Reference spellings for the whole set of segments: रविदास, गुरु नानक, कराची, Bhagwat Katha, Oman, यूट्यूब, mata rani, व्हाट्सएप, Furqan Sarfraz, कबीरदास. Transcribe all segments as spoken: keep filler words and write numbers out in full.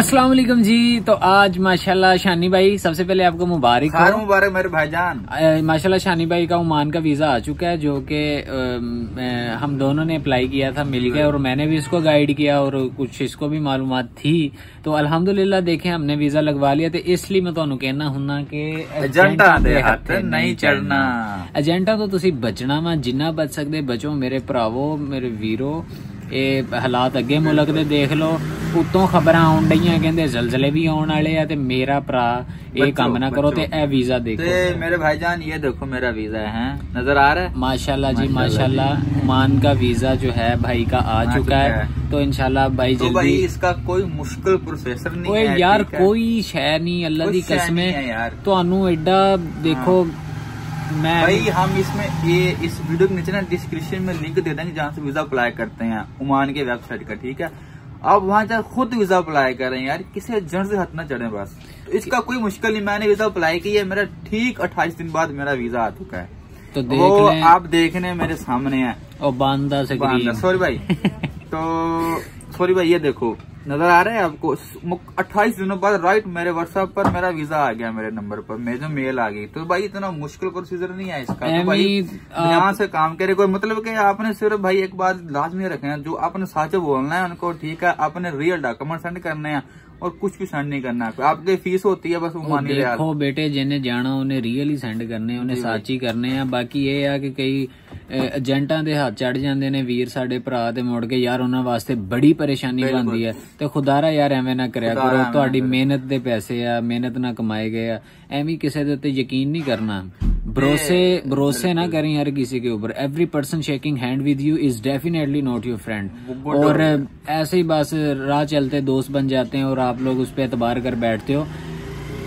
अस्सलाम वालेकुम जी। तो आज माशाल्लाह शानी भाई, सबसे पहले आपको मुबारक हो। मुबारक मेरे भाईजान। माशाल्लाह शानी भाई का ओमान का वीजा आ चुका है, जो कि हम दोनों ने अप्लाई किया था, मिल गया। और मैंने भी इसको गाइड किया और कुछ इसको भी मालूमात थी, तो अल्हम्दुलिल्लाह देखें हमने वीजा लगवा लिया। तो इसलिए मैं तुहानू कहना हुन्ना कि एजेंटा दे हथ नहीं चढ़ना। एजेंटा तो तुसी बचना वा, जिन्ना बच सकदे बचो मेरे भरावो मेरे वीरो। ਇਹ ਹਾਲਾਤ ਅੱਗੇ ਮੁਲਕ ਦੇ ਦੇਖ ਲਓ, ਉੱਤੋਂ ਖਬਰਾਂ ਆਉਣ ਡਈਆਂ, ਕਹਿੰਦੇ ਜ਼ਲਜ਼ਲੇ ਵੀ ਆਉਣ ਵਾਲੇ ਆ। ਤੇ ਮੇਰਾ ਭਰਾ ਇਹ ਕੰਮ ਨਾ ਕਰੋ ਤੇ ਇਹ ਵੀਜ਼ਾ ਦੇਖੋ। ਤੇ ਮੇਰੇ ਭਾਈਜਾਨ ਇਹ ਦੇਖੋ ਮੇਰਾ ਵੀਜ਼ਾ ਹੈ, ਨਜ਼ਰ आ रहा है। माशाल्लाह जी माशाल्लाह, ओमान का वीजा जो है भाई का आ चुका है। तो इंशाल्लाह भाई जल्दी। तो भाई इसका कोई मुश्किल प्रोसेसर नहीं है यार, कोई शय नहीं, अल्लाह दी कसम है। ਤੁਹਾਨੂੰ ਐਡਾ देखो भाई, हम इसमें ये इस वीडियो के नीचे ना डिस्क्रिप्शन में लिंक दे देंगे, जहाँ से वीजा अप्लाई करते हैं ओमान के वेबसाइट का, ठीक है। आप वहाँ जाकर खुद वीजा अप्लाई करें यार, किसी एजेंट से हाथ ना चढ़े। बस तो इसका कोई मुश्किल नहीं। मैंने वीजा अप्लाई किया, मेरा ठीक अट्ठाईस दिन बाद मेरा वीजा आ चुका है। तो देख वो लें। आप देखने मेरे सामने है। और बांदा से बांदा सॉरी भाई तो सॉरी भाई ये देखो नजर आ रहा है आपको। अट्ठाईस दिनों बाद राइट मेरे व्हाट्सएप पर मेरा वीजा आ गया, मेरे नंबर पर मेरे जो मेल आ गई। तो भाई इतना मुश्किल प्रोसीजर नहीं है इसका। तो भाई यहाँ से काम करे, कोई मतलब कि आपने सिर्फ भाई एक बात लाजमी रखे, जो आपने साचे बोलना है उनको, ठीक है। आपने रियल डॉक्यूमेंट सेंड करने हैं और कुछ भी सेंड नहीं करना है। आपकी फीस होती है बस। देखो बेटे, जिन्हें जाना उन्हें रियल ही सेंड करने, उन्हें सच ही करने हैं। बाकी ये है कि कई एजेंटा के हाथ चढ़ जाते हैं वीर साढ़े भरा, तो मुड़ के यार उन्होंने वास्ते बड़ी परेशानी बनती है। तो खुदारा यार एवं ना कराया करो, तुहाडी मेहनत के पैसे आ, मेहनत ना कमाए गए। एवं किसी के उत्ते यकीन नहीं करना, भरोसे भरोसे ना करें यार किसी के ऊपर। Every person shaking hand with you is definitely not your friend. और ऐसे ही बस राह चलते दोस्त बन जाते हैं और आप लोग उस पर एतबार कर बैठते हो।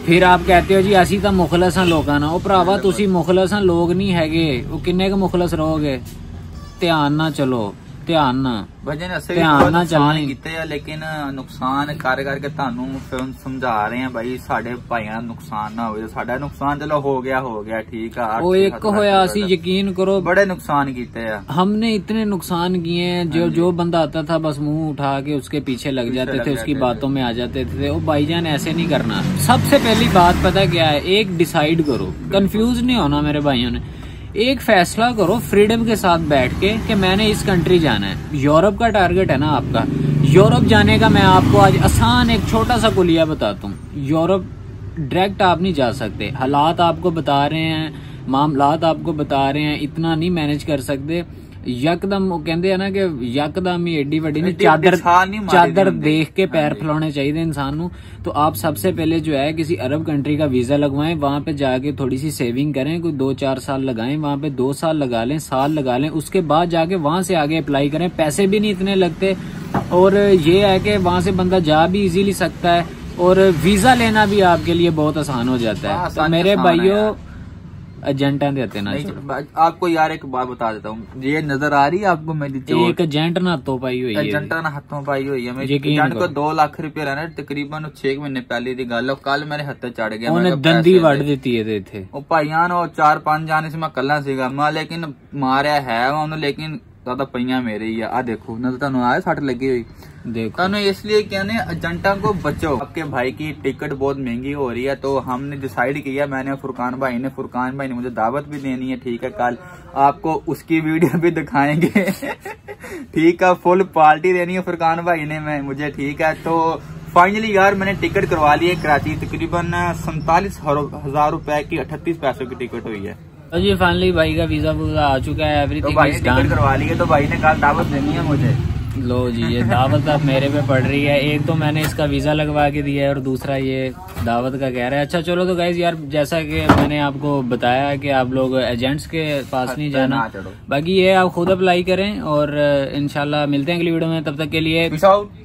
फिर आप कहते हो जी असी तो मुखलसा लोग ना। ओ भरावा, तुसी मुखलसा लोग नहीं हैगे। ओ किन्ने क मुखलस रहोगे? ध्यान ना चलो, ध्यान ना ध्यान ना चलान कीते आ, लेकिन नुकसान कर करके तुहानू समझा रहे हैं भाई, साडे भाइयां नुकसान ना होवे। साडा नुकसान चलो हो गया हो गया ठीक है। ओ एक होया, असी यकीन करो बड़े नुकसान कीते आ हमने, इतने नुकसान किए हैं। जो जो बंदा आता था बस मुंह उठा के उसके पीछे लग जाते थे, उसकी बातों में आ जाते थे। ओ भाईजान ऐसे नहीं करना। सबसे पहली बात पता क्या है, एक डिसाइड करो, कंफ्यूज नहीं होना मेरे भाइयों ने। एक फैसला करो फ्रीडम के साथ बैठ के कि मैंने इस कंट्री जाना है। यूरोप का टारगेट है ना आपका, यूरोप जाने का। मैं आपको आज आसान एक छोटा सा कुलिया बताता हूँ। यूरोप डायरेक्ट आप नहीं जा सकते, हालात आपको बता रहे हैं, मामलात आपको बता रहे हैं, इतना नहीं मैनेज कर सकते। यकदम कहते हैं ना कि यकदम ही एडी वड्डी नहीं, चादर चादर देख के पैर फैलाने चाहिए इंसान नू। तो आप सबसे पहले जो है किसी अरब कंट्री का वीजा लगवाएं, वहां पे जाके थोड़ी सी सेविंग करें, कोई दो चार साल लगाएं वहां पे, दो साल लगा लें, साल लगा लें। उसके बाद जाके वहां से आगे अप्लाई करें। पैसे भी नहीं इतने लगते और ये है कि वहां से बंदा जा भी इजीली सकता है और वीजा लेना भी आपके लिए बहुत आसान हो जाता है। तो मेरे भाइयों एजेंटा देते ना। आपको यार एक बात बता देता हूँ, ये नजर आ रही है आपको मेरी एक एजेंट ना हाथों पाई हुई है। एजेंटा ना हाथों पाई हुई है। मैं एजेंट को दो लाख रुपये रहना तकरीबन छह महीने पहले दी गल। कल मेरे हाथ चढ़ गया, उन्हें दंदी वड़ देती है इथे। ओ भाईयान ओ चार पांच जाने से मैं कल्ला सीगा मैं, लेकिन मारिया है उन्होंने, लेकिन ज्यादा पहिया मेरे ही है। आ देखो नजर तुहानू आया सट लगी हुई देखो। इसलिए कहने एजेंटा को बचो। आपके भाई की टिकट बहुत महंगी हो रही है, तो हमने डिसाइड किया, मैंने फुरकान भाई ने फुरकान भाई ने मुझे दावत भी देनी है, ठीक है। कल आपको उसकी वीडियो भी दिखाएंगे ठीक है। फुल पार्टी देनी है फुरकान भाई ने मैं मुझे, ठीक है। तो फाइनली यार मैंने टिकट करवा ली है कराची, तकरीबन सैतालीस हजार रुपए की अठतीस पैसों की टिकट हुई है। तो जी फाइनली भाई का वीजा वीजा आ चुका है, एवरीथिंग इज डन। करवा ली है तो भाई ने कल दावत देनी है मुझे। लो जी ये दावत अब मेरे पे पड़ रही है। एक तो मैंने इसका वीज़ा लगवा के दिया है और दूसरा ये दावत का कह रहा है। अच्छा चलो तो गाइज यार, जैसा कि मैंने आपको बताया कि आप लोग एजेंट्स के पास नहीं जाना। बाकी ये आप खुद अप्लाई करें और इंशाल्लाह मिलते हैं अगली वीडियो में। तब तक के लिए